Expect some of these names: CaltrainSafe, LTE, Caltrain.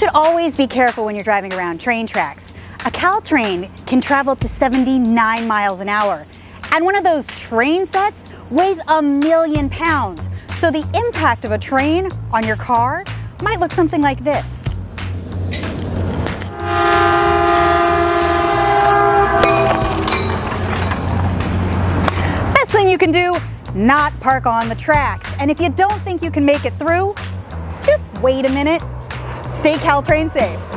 should always be careful when you're driving around train tracks. A Caltrain can travel up to 79 miles an hour, and one of those train sets weighs 1,000,000 pounds. So the impact of a train on your car might look something like this. Best thing you can do, not park on the tracks. And if you don't think you can make it through, just wait a minute. Stay Caltrain safe.